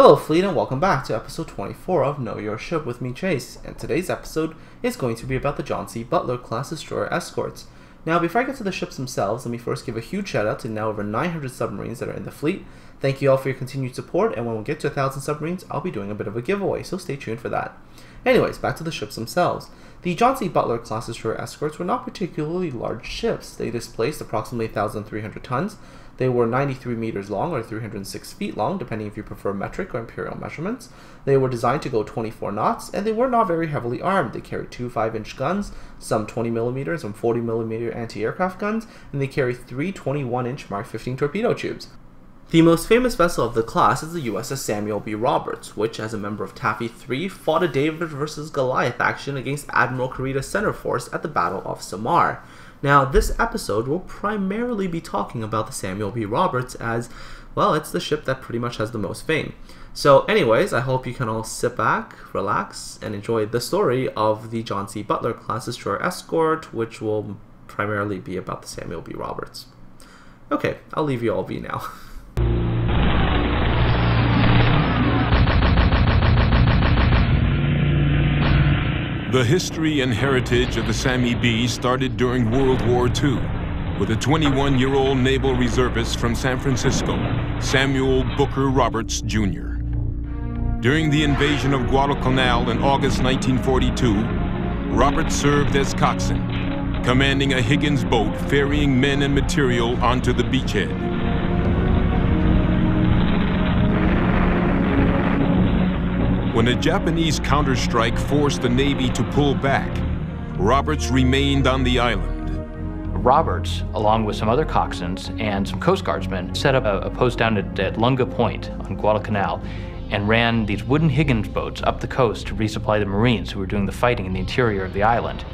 Hello fleet, and welcome back to episode 24 of Know Your Ship with me, Chase, and today's episode is going to be about the John C. Butler class destroyer escorts. Now before I get to the ships themselves, let me first give a huge shout out to now over 900 submarines that are in the fleet. Thank you all for your continued support, and when we get to 1,000 submarines, I'll be doing a bit of a giveaway, so stay tuned for that. Anyways, back to the ships themselves. The John C. Butler class destroyer escorts were not particularly large ships. They displaced approximately 1,300 tons. They were 93 meters long, or 306 feet long, depending if you prefer metric or imperial measurements. They were designed to go 24 knots, and they were not very heavily armed. They carried two 5-inch guns, some 20mm, some 40mm anti-aircraft guns, and they carried three 21-inch Mark 15 torpedo tubes. The most famous vessel of the class is the USS Samuel B. Roberts, which, as a member of Taffy 3, fought a David versus Goliath action against Admiral Kurita's center force at the Battle of Samar. Now, this episode will primarily be talking about the Samuel B. Roberts as, well, it's the ship that pretty much has the most fame. So anyways, I hope you can all sit back, relax, and enjoy the story of the John C. Butler class destroyer escort, which will primarily be about the Samuel B. Roberts. Okay, I'll leave you all be now. The history and heritage of the Sammy B started during World War II with a 21-year-old naval reservist from San Francisco, Samuel Booker Roberts, Jr. During the invasion of Guadalcanal in August 1942, Roberts served as coxswain, commanding a Higgins boat ferrying men and material onto the beachhead. When a Japanese counterstrike forced the Navy to pull back, Roberts remained on the island. Roberts, along with some other coxswains and some Coast Guardsmen, set up a post down at Lunga Point on Guadalcanal and ran these wooden Higgins boats up the coast to resupply the Marines who were doing the fighting in the interior of the island.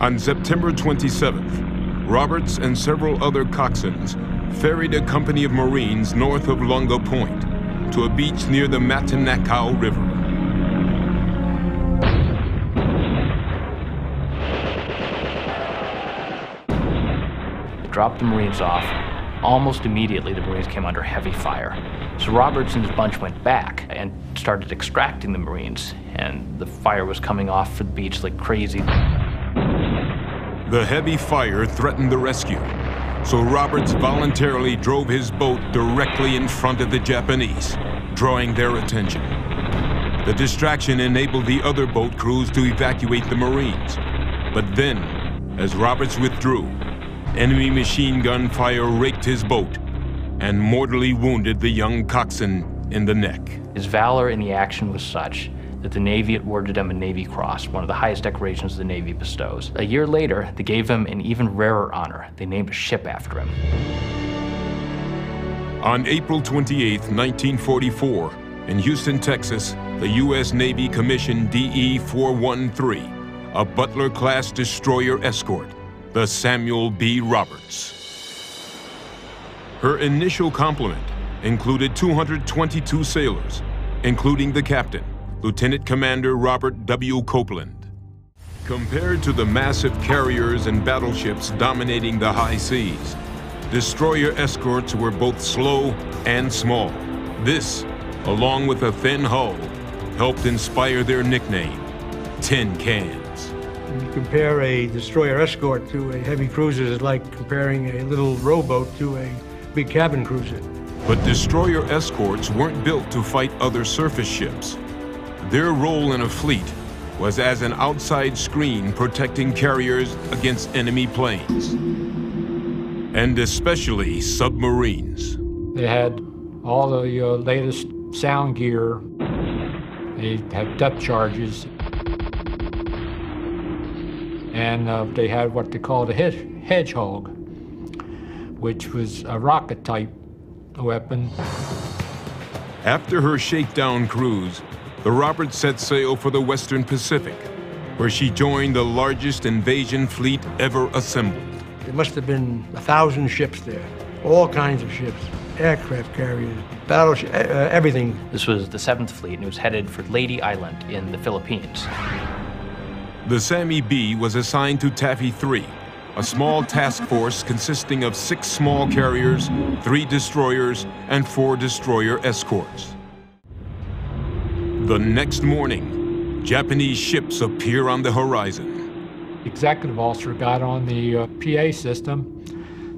On September 27th, Roberts and several other coxswains ferried a company of Marines north of Lunga Point to a beach near the Matanikau River. Dropped the Marines off. Almost immediately, the Marines came under heavy fire. So Roberts and his bunch went back and started extracting the Marines, and the fire was coming off for the beach like crazy. The heavy fire threatened the rescue, so Roberts voluntarily drove his boat directly in front of the Japanese, drawing their attention. The distraction enabled the other boat crews to evacuate the Marines. But then, as Roberts withdrew, enemy machine gun fire raked his boat and mortally wounded the young coxswain in the neck. His valor in the action was such that the Navy awarded him a Navy Cross, one of the highest decorations the Navy bestows. A year later, they gave him an even rarer honor. They named a ship after him. On April 28, 1944, in Houston, Texas, the U.S. Navy commissioned DE-413, a Butler-class destroyer escort, the Samuel B. Roberts. Her initial complement included 222 sailors, including the captain, Lieutenant Commander Robert W. Copeland. Compared to the massive carriers and battleships dominating the high seas, destroyer escorts were both slow and small. This, along with a thin hull, helped inspire their nickname, Tin Cans. When you compare a destroyer escort to a heavy cruiser, it's like comparing a little rowboat to a big cabin cruiser. But destroyer escorts weren't built to fight other surface ships. Their role in a fleet was as an outside screen protecting carriers against enemy planes, and especially submarines. They had all the latest sound gear. They had depth charges. And they had what they called a hedgehog, which was a rocket-type weapon. After her shakedown cruise, the Roberts set sail for the Western Pacific, where she joined the largest invasion fleet ever assembled. There must have been 1,000 ships there, all kinds of ships, aircraft carriers, battleships, everything. This was the 7th Fleet, and it was headed for Leyte Island in the Philippines. The Sammy B was assigned to Taffy 3, a small task force consisting of 6 small carriers, 3 destroyers, and 4 destroyer escorts. The next morning, Japanese ships appear on the horizon. The executive officer got on the PA system.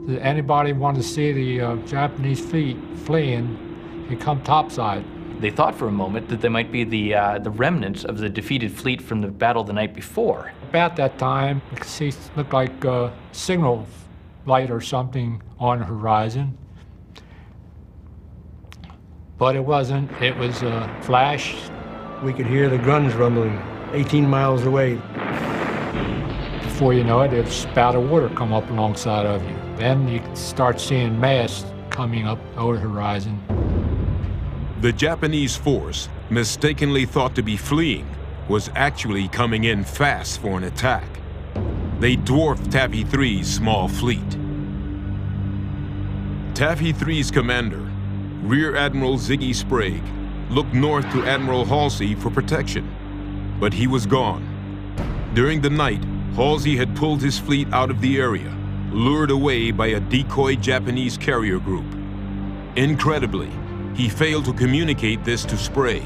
If anybody wanted to see the Japanese fleet fleeing, he'd come topside. They thought for a moment that they might be the remnants of the defeated fleet from the battle the night before. About that time, you could see it looked like a signal light or something on the horizon. But it wasn't. It was a flash. We could hear the guns rumbling 18 miles away. Before you know it, there's a spout of water come up alongside of you. Then you start seeing masts coming up over the horizon. The Japanese force, mistakenly thought to be fleeing, was actually coming in fast for an attack. They dwarfed Taffy 3's small fleet. Taffy 3's commander, Rear Admiral Ziggy Sprague, looked north to Admiral Halsey for protection, but he was gone. During the night, Halsey had pulled his fleet out of the area, lured away by a decoy Japanese carrier group. Incredibly, he failed to communicate this to Sprague.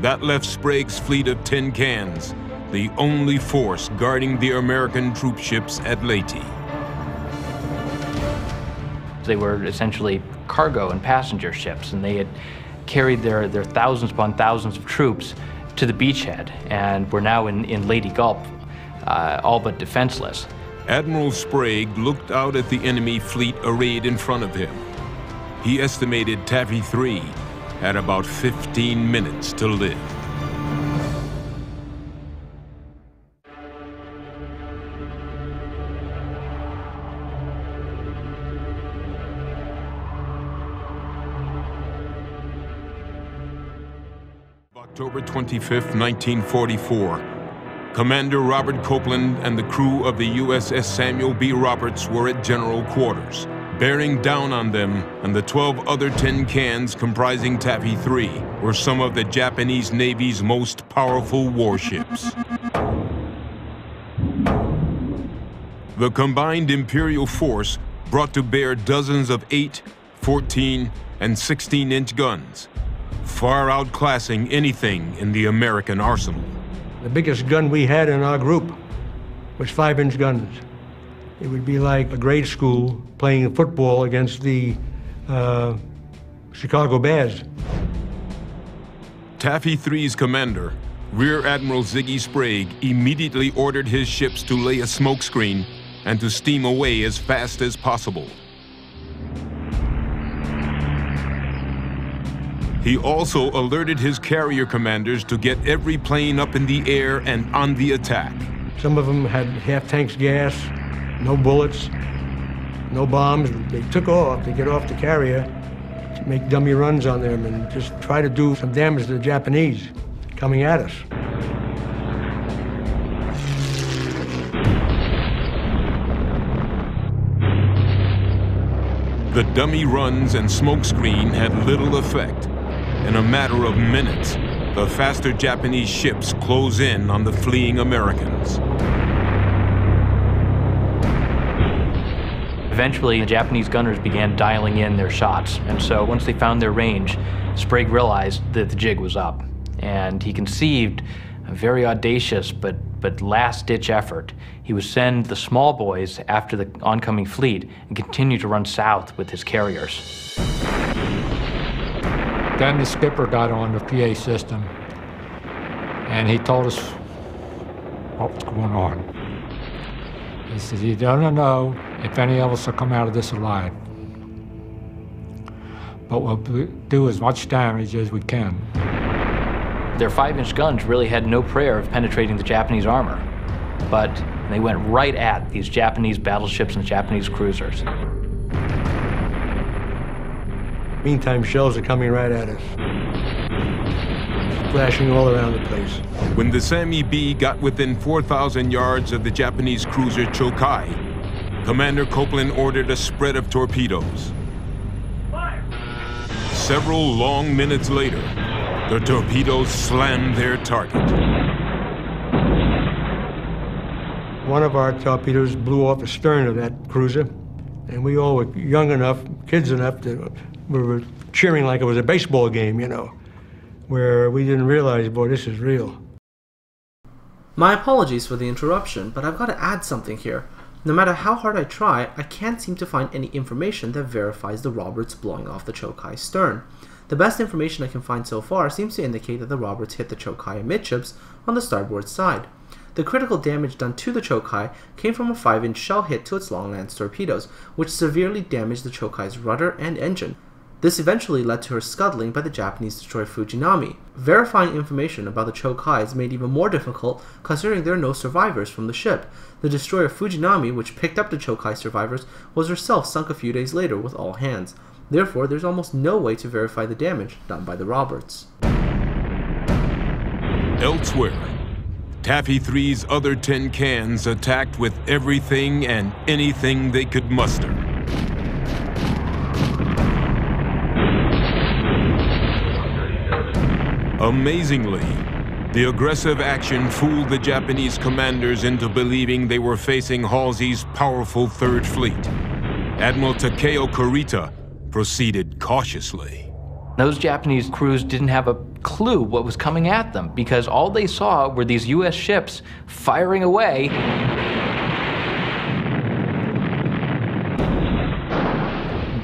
That left Sprague's fleet of tin cans, the only force guarding the American troop ships at Leyte. They were essentially cargo and passenger ships, and they had carried their thousands upon thousands of troops to the beachhead, and were now in Leyte Gulf, all but defenseless. Admiral Sprague looked out at the enemy fleet arrayed in front of him. He estimated Taffy 3 had about 15 minutes to live. October 25, 1944, Commander Robert Copeland and the crew of the USS Samuel B. Roberts were at general quarters, bearing down on them, and the 12 other tin cans comprising Taffy 3 were some of the Japanese Navy's most powerful warships. The combined Imperial force brought to bear dozens of 8, 14, and 16-inch guns, far outclassing anything in the American arsenal. The biggest gun we had in our group was 5-inch guns. It would be like a grade school playing football against the Chicago Bears. Taffy 3's commander, Rear Admiral Ziggy Sprague, immediately ordered his ships to lay a smokescreen and to steam away as fast as possible. He also alerted his carrier commanders to get every plane up in the air and on the attack. Some of them had half tanks gas, no bullets, no bombs. They took off, they get off the carrier, to make dummy runs on them and just try to do some damage to the Japanese coming at us. The dummy runs and smokescreen had little effect. In a matter of minutes, the faster Japanese ships close in on the fleeing Americans. Eventually, the Japanese gunners began dialing in their shots, and so once they found their range, Sprague realized that the jig was up, and he conceived a very audacious but last-ditch effort. He would send the small boys after the oncoming fleet and continue to run south with his carriers. Then the skipper got on the PA system, and he told us what was going on. He says, "You don't know if any of us will come out of this alive. But we'll do as much damage as we can." Their 5-inch guns really had no prayer of penetrating the Japanese armor, but they went right at these Japanese battleships and Japanese cruisers. Meantime, shells are coming right at us, flashing all around the place. When the Sammy B got within 4,000 yards of the Japanese cruiser Chokai, Commander Copeland ordered a spread of torpedoes. Fire! Several long minutes later, the torpedoes slammed their target. One of our torpedoes blew off the stern of that cruiser, and we all were young enough, kids enough, that we were cheering like it was a baseball game, you know. where we didn't realize, boy, this is real. My apologies for the interruption, but I've got to add something here. No matter how hard I try, I can't seem to find any information that verifies the Roberts blowing off the Chokai stern. The best information I can find so far seems to indicate that the Roberts hit the Chokai amidships on the starboard side. The critical damage done to the Chokai came from a 5-inch shell hit to its Longlands torpedoes, which severely damaged the Chokai's rudder and engine. This eventually led to her scuttling by the Japanese destroyer Fujinami. Verifying information about the Chokai is made even more difficult considering there are no survivors from the ship. The destroyer Fujinami, which picked up the Chokai survivors, was herself sunk a few days later with all hands. Therefore, there's almost no way to verify the damage done by the Roberts. Elsewhere, Taffy 3's other tin cans attacked with everything and anything they could muster. Amazingly, the aggressive action fooled the Japanese commanders into believing they were facing Halsey's powerful Third Fleet. Admiral Takeo Kurita proceeded cautiously. Those Japanese crews didn't have a clue what was coming at them because all they saw were these U.S. ships firing away.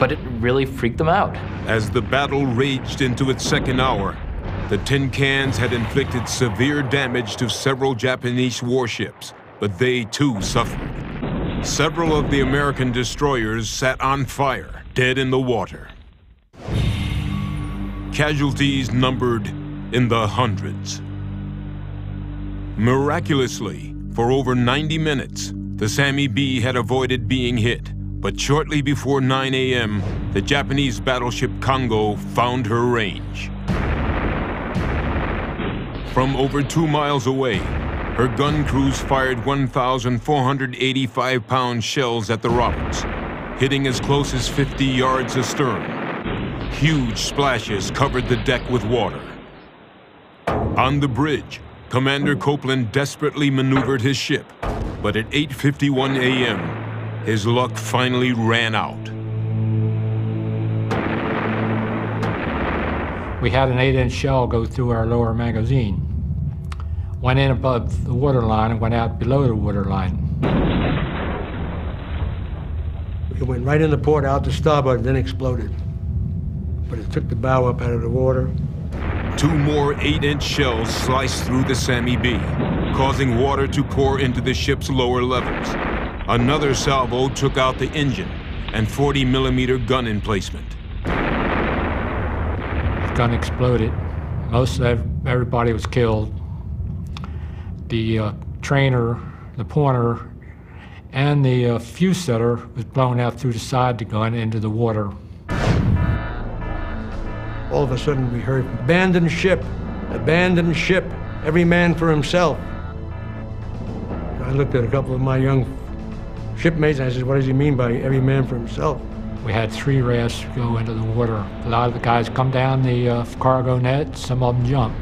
But it really freaked them out. As the battle raged into its second hour, the tin cans had inflicted severe damage to several Japanese warships, but they too suffered. Several of the American destroyers sat on fire, dead in the water. Casualties numbered in the hundreds. Miraculously, for over 90 minutes, the Sammy B had avoided being hit, but shortly before 9 a.m., the Japanese battleship Kongo found her range. From over 2 miles away, her gun crews fired 1,485-pound shells at the Roberts, hitting as close as 50 yards astern. Huge splashes covered the deck with water. On the bridge, Commander Copeland desperately maneuvered his ship, but at 8:51 a.m., his luck finally ran out. We had an 8-inch shell go through our lower magazine. Went in above the waterline and went out below the waterline. It went right into port, out to starboard, and then exploded. But it took the bow up out of the water. 2 more 8-inch shells sliced through the Sammy B, causing water to pour into the ship's lower levels. Another salvo took out the engine and 40-millimeter gun emplacement. Gun exploded. Most of everybody was killed. The trainer, the pointer, and the fuse setter was blown out through the side of the gun into the water. All of a sudden we heard, "Abandon ship! Abandon ship! Every man for himself!" I looked at a couple of my young shipmates and I said, "What does he mean by every man for himself?" We had 3 rafts go into the water. A lot of the guys come down the cargo net, some of them jump.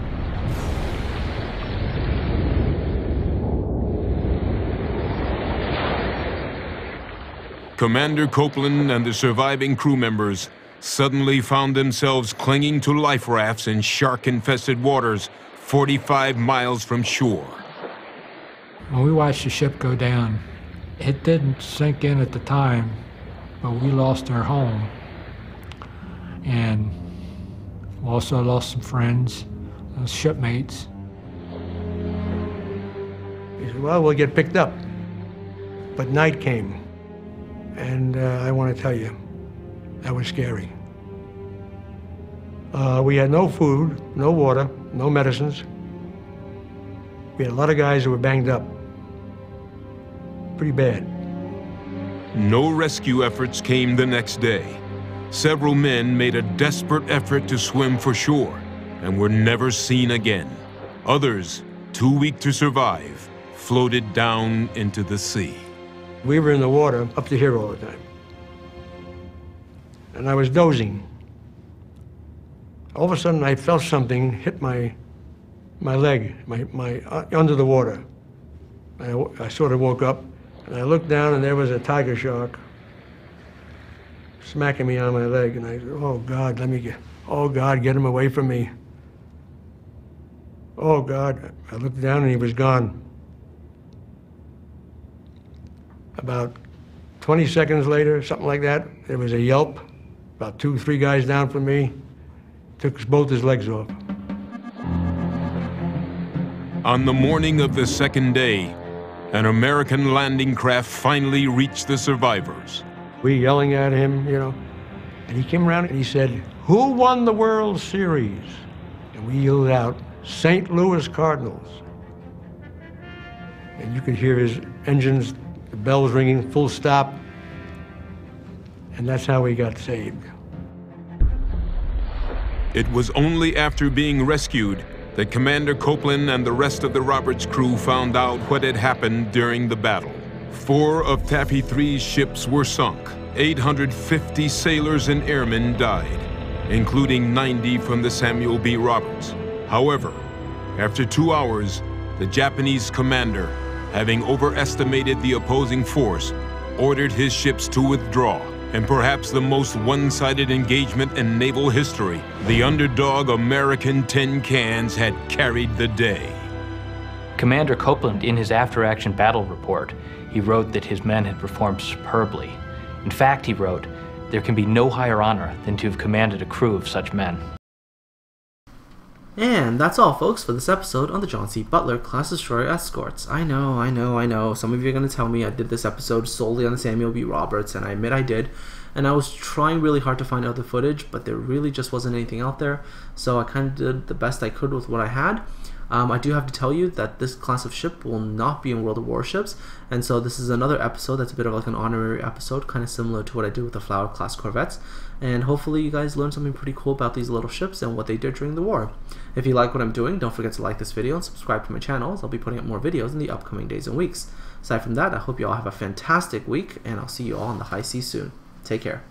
Commander Copeland and the surviving crew members suddenly found themselves clinging to life rafts in shark-infested waters 45 miles from shore. When we watched the ship go down, it didn't sink in at the time. But we lost our home and also lost some friends, shipmates. He said, "Well, we'll get picked up." But night came, and I want to tell you, that was scary. We had no food, no water, no medicines. We had a lot of guys who were banged up, pretty bad. No rescue efforts came the next day. Several men made a desperate effort to swim for shore and were never seen again. Others, too weak to survive, floated down into the sea. We were in the water up to here all the time. And I was dozing. All of a sudden I felt something hit my leg, my under the water. I sort of woke up. And I looked down and there was a tiger shark smacking me on my leg. And I said, "Oh God, let me get him away from me." Oh, God. I looked down and he was gone. About 20 seconds later, something like that, there was a yelp. About 2, 3 guys down from me, took both his legs off. On the morning of the second day, an American landing craft finally reached the survivors. We yelling at him, you know, and he came around and he said, "Who won the World Series?" And we yelled out, "St. Louis Cardinals." And you could hear his engines, the bells ringing, full stop. And that's how we got saved. It was only after being rescued that Commander Copeland and the rest of the Roberts crew found out what had happened during the battle. 4 of Taffy 3's ships were sunk. 850 sailors and airmen died, including 90 from the Samuel B. Roberts. However, after 2 hours, the Japanese commander, having overestimated the opposing force, ordered his ships to withdraw. In perhaps the most one-sided engagement in naval history, the underdog American tin cans had carried the day. Commander Copeland, in his after-action battle report, he wrote that his men had performed superbly. In fact, he wrote, "There can be no higher honor than to have commanded a crew of such men." And that's all, folks, for this episode on the John C. Butler Class Destroyer Escorts. I know. Some of you are going to tell me I did this episode solely on the Samuel B. Roberts, and I admit I did. And I was trying really hard to find out the footage, but there really just wasn't anything out there. So I kind of did the best I could with what I had. I do have to tell you that this class of ship will not be in World of Warships. And so this is another episode that's a bit of like an honorary episode, kind of similar to what I did with the Flower-class Corvettes. And hopefully you guys learned something pretty cool about these little ships and what they did during the war. If you like what I'm doing, don't forget to like this video and subscribe to my channel, as I'll be putting up more videos in the upcoming days and weeks. Aside from that, I hope you all have a fantastic week, and I'll see you all on the high seas soon. Take care.